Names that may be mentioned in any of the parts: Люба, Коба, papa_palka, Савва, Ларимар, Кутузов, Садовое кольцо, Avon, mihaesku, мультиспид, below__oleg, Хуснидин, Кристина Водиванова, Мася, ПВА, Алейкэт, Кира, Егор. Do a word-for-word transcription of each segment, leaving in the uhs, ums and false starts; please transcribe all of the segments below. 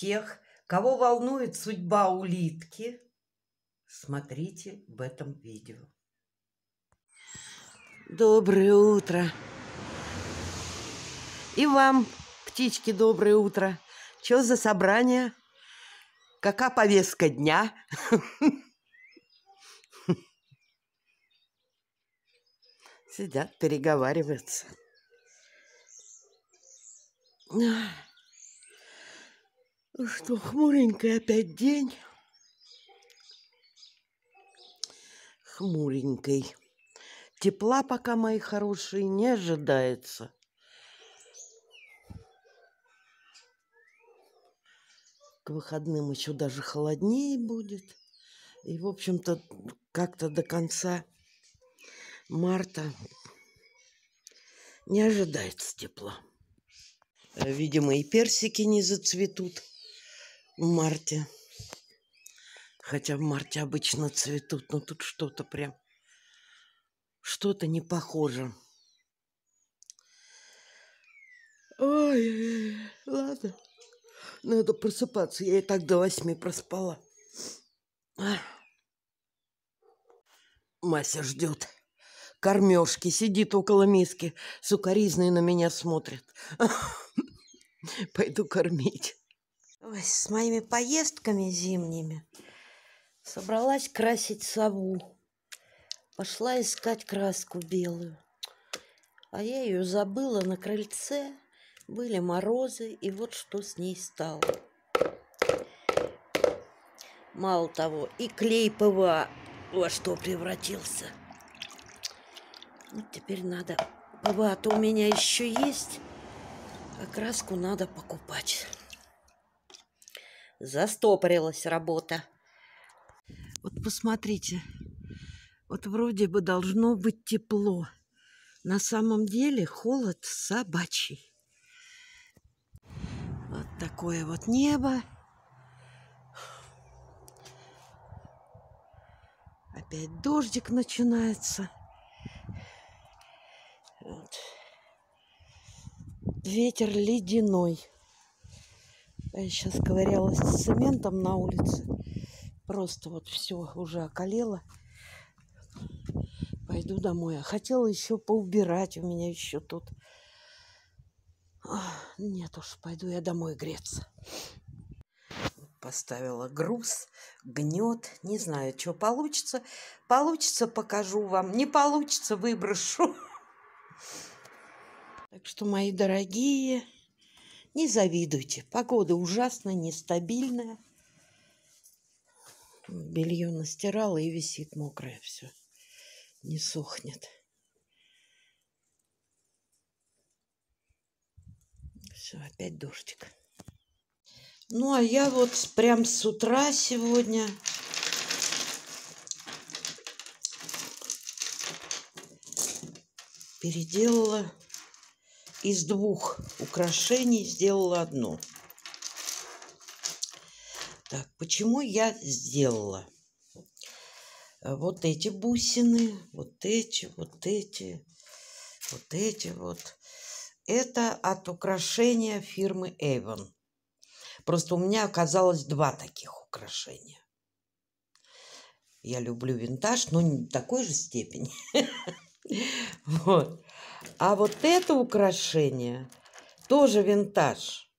тех, кого волнует судьба улитки, смотрите в этом видео. Доброе утро! И вам, птички, доброе утро! Чё за собрание? Какая повестка дня? Сидят, переговариваются. Ну что, хмуренький опять день. Хмуренький. Тепла пока, мои хорошие, не ожидается. К выходным еще даже холоднее будет. И, в общем-то, как-то до конца марта не ожидается тепла. Видимо, и персики не зацветут в марте. Хотя в марте обычно цветут, но тут что-то прям, что-то не похоже. Ой, ладно. Надо просыпаться. Я и так до восьми проспала. Мася ждет кормежки, сидит около миски, сукаризный на меня смотрит. Пойду кормить. Ой, с моими поездками зимними собралась красить сову. Пошла искать краску белую. А я ее забыла на крыльце. Были морозы, и вот что с ней стало. Мало того, и клей ПВА во что превратился. Вот теперь надо... ПВА-то у меня еще есть, а краску надо покупать. Застопорилась работа. Вот посмотрите, вот вроде бы должно быть тепло. На самом деле холод собачий. Вот такое вот небо. Опять дождик начинается. Вот. Ветер ледяной. Я сейчас ковырялась с цементом на улице. Просто вот все уже околело. Пойду домой. А хотела еще поубирать. У меня еще тут... Нет уж, пойду я домой греться. Поставила груз, гнет. Не знаю, что получится. Получится, покажу вам. Не получится, выброшу. Так что, мои дорогие, не завидуйте. Погода ужасно нестабильная. Белье настирала и висит мокрое все. Не сохнет. Все, опять дождик. Ну, а я вот прям с утра сегодня переделала из двух украшений, сделала одно. Так, почему я сделала? Вот эти бусины, вот эти, вот эти, вот эти вот. Это от украшения фирмы Avon. Просто у меня оказалось два таких украшения. Я люблю винтаж, но не в такой же степени. Вот. А вот это украшение тоже винтаж.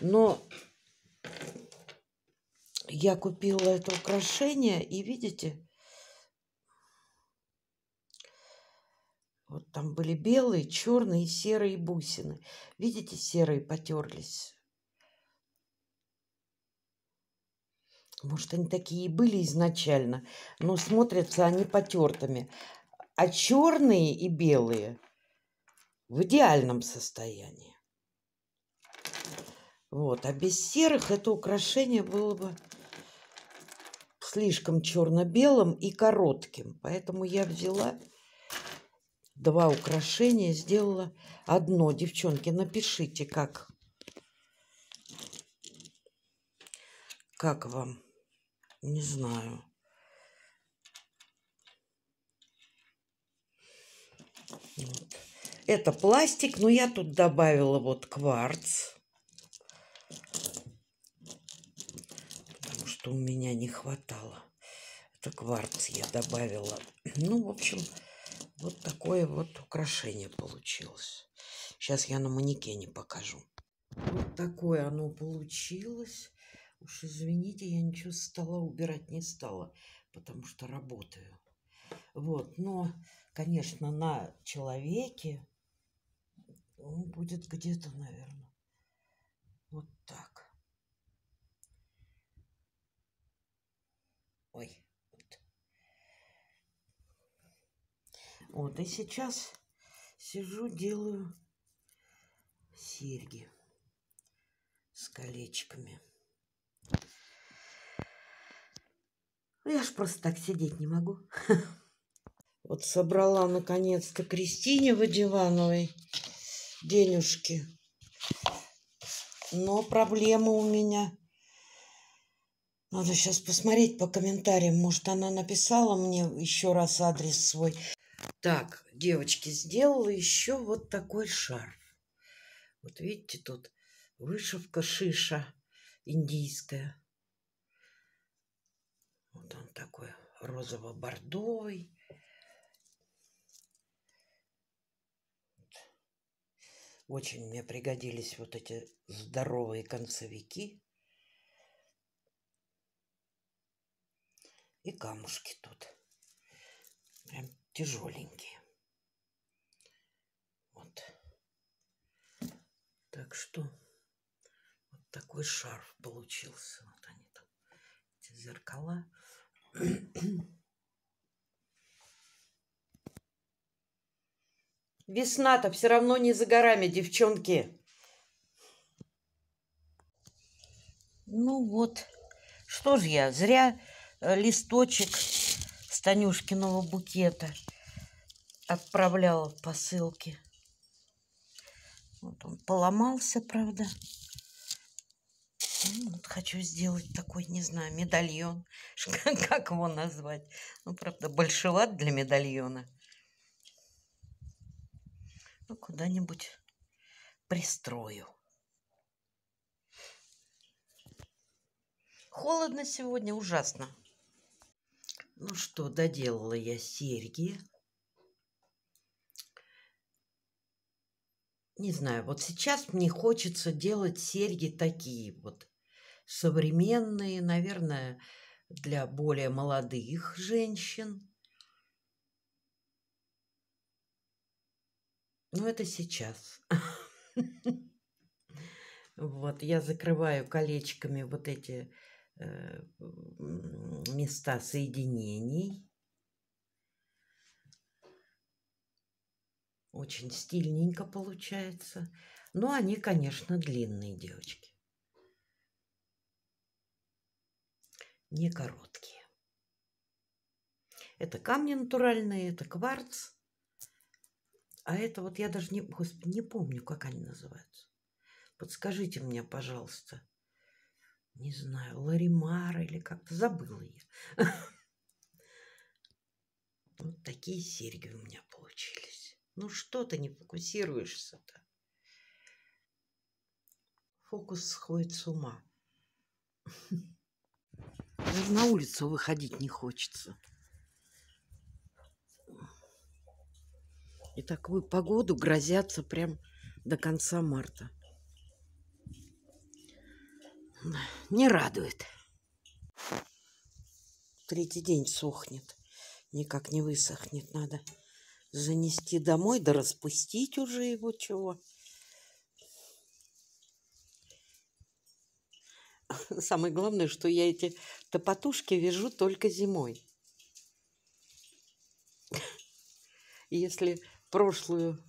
Но я купила это украшение, и видите... Вот там были белые, черные, серые бусины. Видите, серые потерлись. Может, они такие и были изначально, но смотрятся они потертыми. А черные и белые в идеальном состоянии. Вот. А без серых это украшение было бы слишком черно-белым и коротким. Поэтому я взяла... Два украшения сделала одно. Девчонки, напишите, как, как вам. Не знаю. Вот. Это пластик, но я тут добавила вот кварц. что у меня не хватало. Это кварц я добавила. Ну, в общем, вот такое вот украшение получилось. Сейчас я на манекене покажу. Вот такое оно получилось. Уж извините, я ничего с стола убирать не стала, потому что работаю. Вот, но, конечно, на человеке он будет где-то, наверное, вот так. Ой. Вот, вот и сейчас сижу, делаю серьги с колечками. Я ж просто так сидеть не могу. Вот собрала наконец-то Кристине Водивановой денежки. Но проблема у меня. Надо сейчас посмотреть по комментариям. Может, она написала мне еще раз адрес свой. Так, девочки, сделала еще вот такой шарф. Вот видите, тут вышивка шиша индийская. Вот он такой розово-бордовый. Очень мне пригодились вот эти здоровые концевики. И камушки тут. Прям тяжеленькие. Вот. Так что вот такой шарф получился. Вот они там, эти зеркала. Весна-то все равно не за горами, девчонки. Ну вот, что же я, зря листочек с Танюшкиного букета отправляла в посылке. Вот он поломался, правда. Ну, вот хочу сделать такой, не знаю, медальон. Как его назвать? Ну, правда, большеват для медальона. Ну, куда-нибудь пристрою. Холодно сегодня, ужасно. Ну что, доделала я серьги. Не знаю, вот сейчас мне хочется делать серьги такие вот современные, наверное, для более молодых женщин. Ну, это сейчас. Вот, я закрываю колечками вот эти э, места соединений. Очень стильненько получается. Но они, конечно, длинные, девочки. Не короткие. Это камни натуральные, это кварц. А это вот я даже не, господи, не помню, как они называются. Подскажите мне, пожалуйста. Не знаю, Ларимар или как-то. Забыла я. Вот такие серьги у меня получились. Ну что ты не фокусируешься-то? Фокус сходит с ума. Даже на улицу выходить не хочется. И такую погоду грозятся прям до конца марта. Не радует. Третий день сохнет. Никак не высохнет. Надо занести домой, да распустить уже его чего. Самое главное, что я эти топотушки вяжу только зимой. Если... Прошлую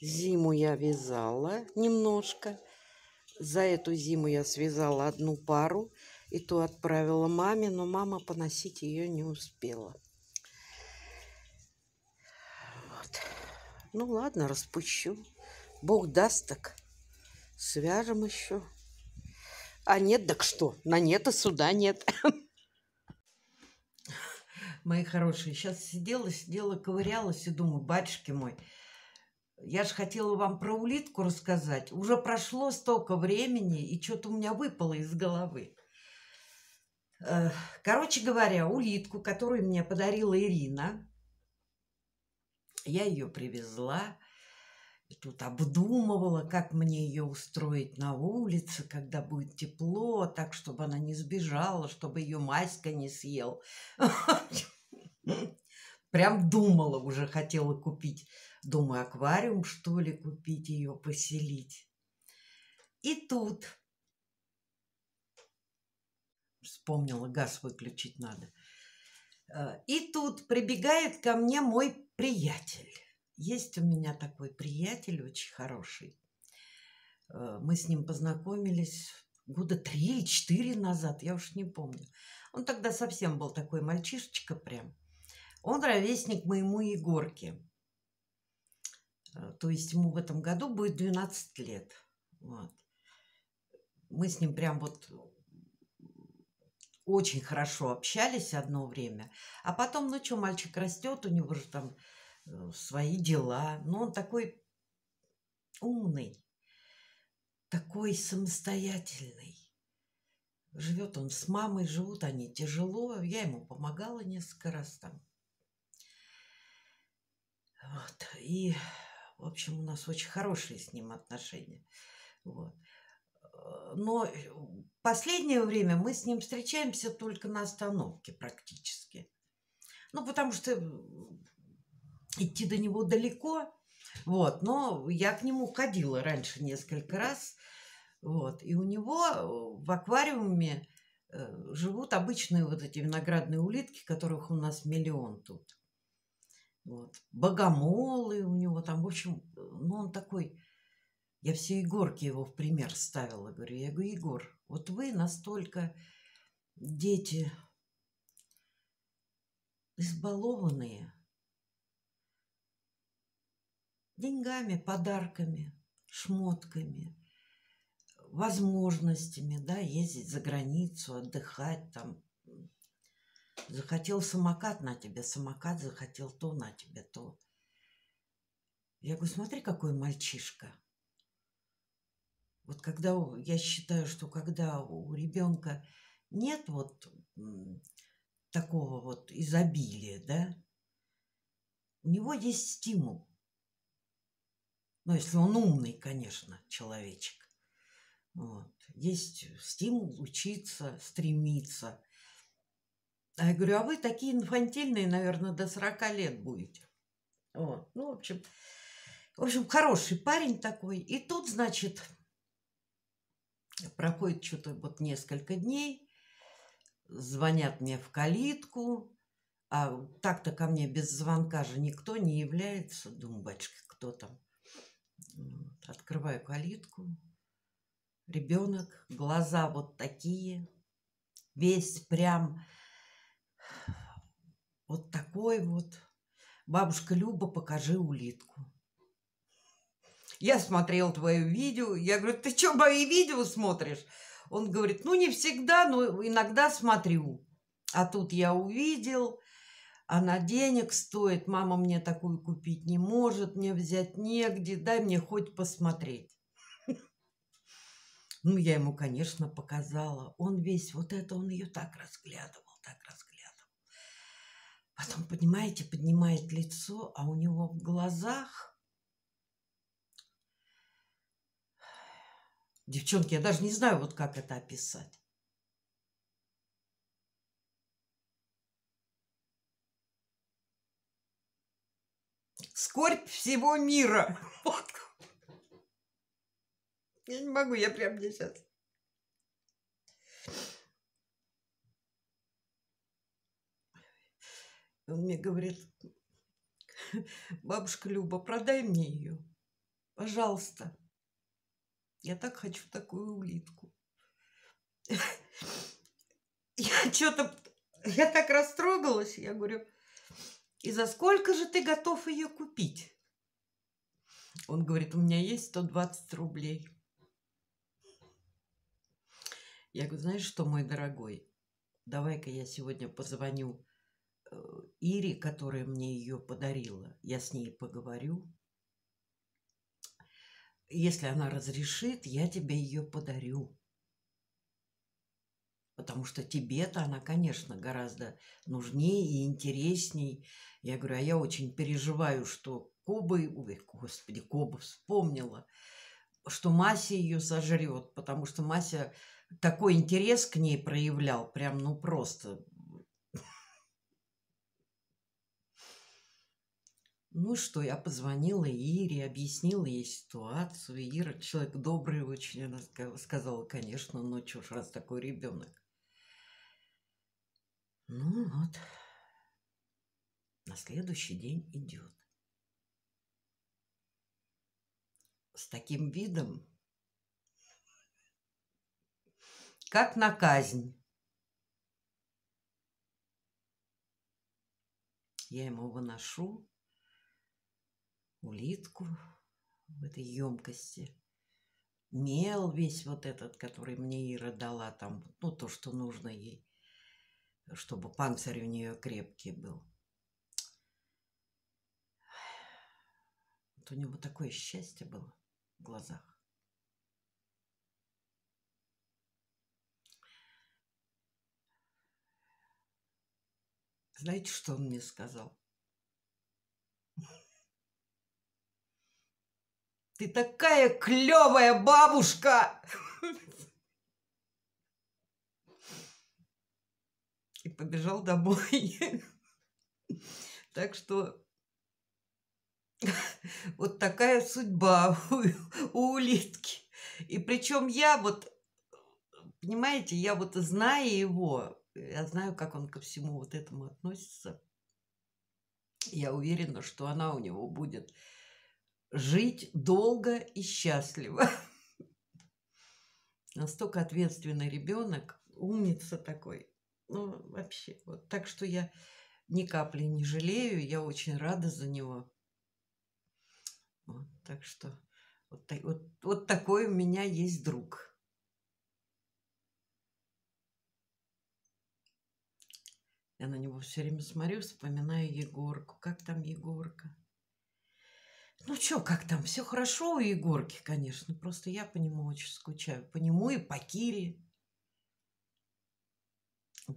зиму я вязала немножко. За эту зиму я связала одну пару. И ту отправила маме, но мама поносить ее не успела. Вот. Ну ладно, распущу. Бог даст так. Свяжем еще. А нет, так что? На нет и суда нет. Мои хорошие, сейчас сидела, сидела, ковырялась и думаю, батюшки мой, я же хотела вам про улитку рассказать. Уже прошло столько времени, и что-то у меня выпало из головы. Короче говоря, улитку, которую мне подарила Ирина, я ее привезла, тут обдумывала, как мне ее устроить на улице, когда будет тепло, так, чтобы она не сбежала, чтобы ее Маська не съел. Прям думала уже, хотела купить. Думаю, аквариум, что ли, купить ее, поселить. И тут вспомнила, газ выключить надо. И тут прибегает ко мне мой приятель. Есть у меня такой приятель, очень хороший. Мы с ним познакомились года три или четыре назад, я уж не помню. Он тогда совсем был такой мальчишечка прям. Он ровесник моему Егорке. То есть ему в этом году будет двенадцать лет. Вот. Мы с ним прям вот очень хорошо общались одно время. А потом, ну что, мальчик растет, у него же там свои дела. Но он такой умный, такой самостоятельный. Живет он с мамой, живут они тяжело. Я ему помогала несколько раз там. Вот. И, в общем, у нас очень хорошие с ним отношения. Вот. Но в последнее время мы с ним встречаемся только на остановке практически. Ну, потому что идти до него далеко. Вот. Но я к нему ходила раньше несколько раз. Вот. И у него в аквариуме живут обычные вот эти виноградные улитки, которых у нас миллион тут. Вот. Богомолы у него там, в общем, ну он такой... Я все Егорке его в пример ставила. Говорю, я говорю, Егор, вот вы настолько дети избалованные деньгами, подарками, шмотками, возможностями, да, ездить за границу, отдыхать там. Захотел самокат — на тебе самокат, захотел то — на тебе то. Я говорю, смотри, какой мальчишка. Вот когда, я считаю, что когда у ребенка нет вот такого вот изобилия, да, у него есть стимул. Ну, если он умный, конечно, человечек. Вот. Есть стимул учиться, стремиться. А я говорю, а вы такие инфантильные, наверное, до сорока лет будете. Вот. Ну, в общем, в общем, хороший парень такой. И тут, значит... Проходит что-то вот несколько дней, звонят мне в калитку, а так-то ко мне без звонка же никто не является. Думаю, батюшка, кто там? Вот. Открываю калитку. Ребенок, глаза вот такие, весь прям вот такой вот. Бабушка Люба, покажи улитку. Я смотрел твое видео. Я говорю, ты что, мои видео смотришь? Он говорит, ну не всегда, но иногда смотрю. А тут я увидел, она денег стоит, мама мне такую купить не может, мне взять негде, дай мне хоть посмотреть. Ну, я ему, конечно, показала. Он весь вот это, он ее так разглядывал, так разглядывал. Потом, понимаете, поднимает лицо, а у него в глазах... Девчонки, я даже не знаю, вот как это описать. Скорбь всего мира. Вот. Я не могу, я прям не сейчас. Он мне говорит, бабушка Люба, продай мне ее, пожалуйста. Я так хочу такую улитку. Я что-то... Я так растрогалась. Я говорю, и за сколько же ты готов ее купить? Он говорит, у меня есть сто двадцать рублей. Я говорю, знаешь что, мой дорогой? Давай-ка я сегодня позвоню Ире, которая мне ее подарила. Я с ней поговорю. Если она разрешит, я тебе ее подарю. Потому что тебе-то она, конечно, гораздо нужнее и интересней. Я говорю, а я очень переживаю, что Коба, ой, господи, Коба вспомнила, что Мася ее сожрет, потому что Мася такой интерес к ней проявлял, прям, ну, просто. Ну что, я позвонила Ире, объяснила ей ситуацию. Ира, человек добрый очень, она сказала, конечно, ну, чё ж, раз такой ребенок. Ну вот, на следующий день идет. С таким видом, как на казнь. Я ему выношу улитку в этой емкости. Мел весь вот этот, который мне Ира дала, там, ну, то, что нужно ей, чтобы панцирь у нее крепкий был. Вот у него такое счастье было в глазах. Знаете, что он мне сказал? Ты такая клевая бабушка! И побежал домой. Так что вот такая судьба у улитки. И причем я вот, понимаете, я вот знаю его, я знаю, как он ко всему вот этому относится. Я уверена, что она у него будет жить долго и счастливо. Настолько ответственный ребенок, умница такой. Ну, вообще, вот так что я ни капли не жалею, я очень рада за него. Вот, так что вот, вот, вот такой у меня есть друг. Я на него все время смотрю, вспоминаю Егорку. Как там Егорка? Ну чё, как там? Все хорошо у Егорки, конечно. Просто я по нему очень скучаю. По нему и по Кире.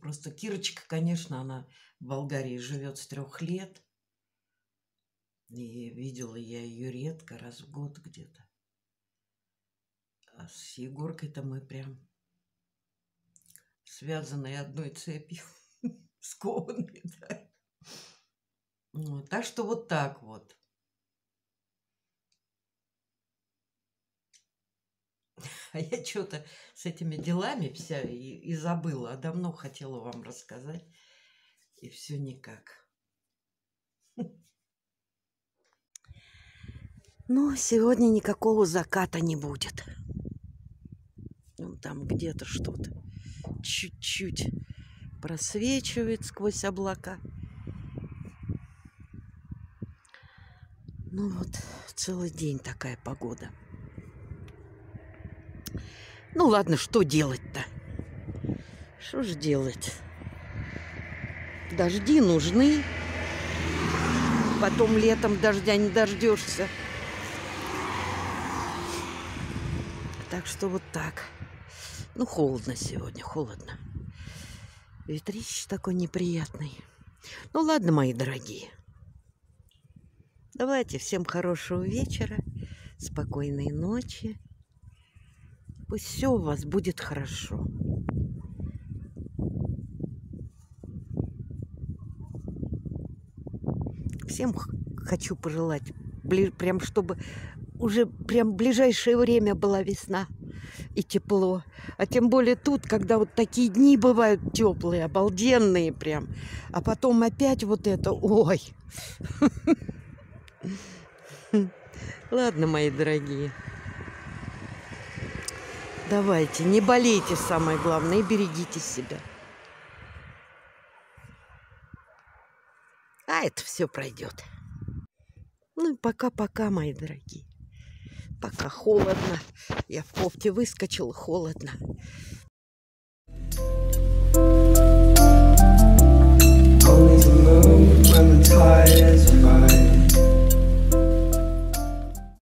Просто Кирочка, конечно, она в Болгарии живет с трех лет. И видела я ее редко, раз в год где-то. А с Егоркой-то мы прям связаны одной цепью. Скованы, да. Вот, так что вот так вот. А я что-то с этими делами вся и, и забыла. А давно хотела вам рассказать. И все никак. Ну, сегодня никакого заката не будет. Ну, там где-то что-то чуть-чуть просвечивает сквозь облака. Ну, вот целый день такая погода. Ну ладно, что делать-то? Что же делать? Дожди нужны. Потом летом дождя не дождешься. Так что вот так. Ну, холодно сегодня, холодно. Ветрище такой неприятный. Ну ладно, мои дорогие. Давайте всем хорошего вечера, спокойной ночи. Пусть все у вас будет хорошо. Всем хочу пожелать, прям чтобы уже прям в ближайшее время была весна и тепло. А тем более тут, когда вот такие дни бывают теплые, обалденные прям. А потом опять вот это, ой. Ладно, мои дорогие. Давайте, не болейте, самое главное, и берегите себя. А это все пройдет. Ну и пока-пока, мои дорогие. Пока холодно. Я в кофте выскочила, холодно.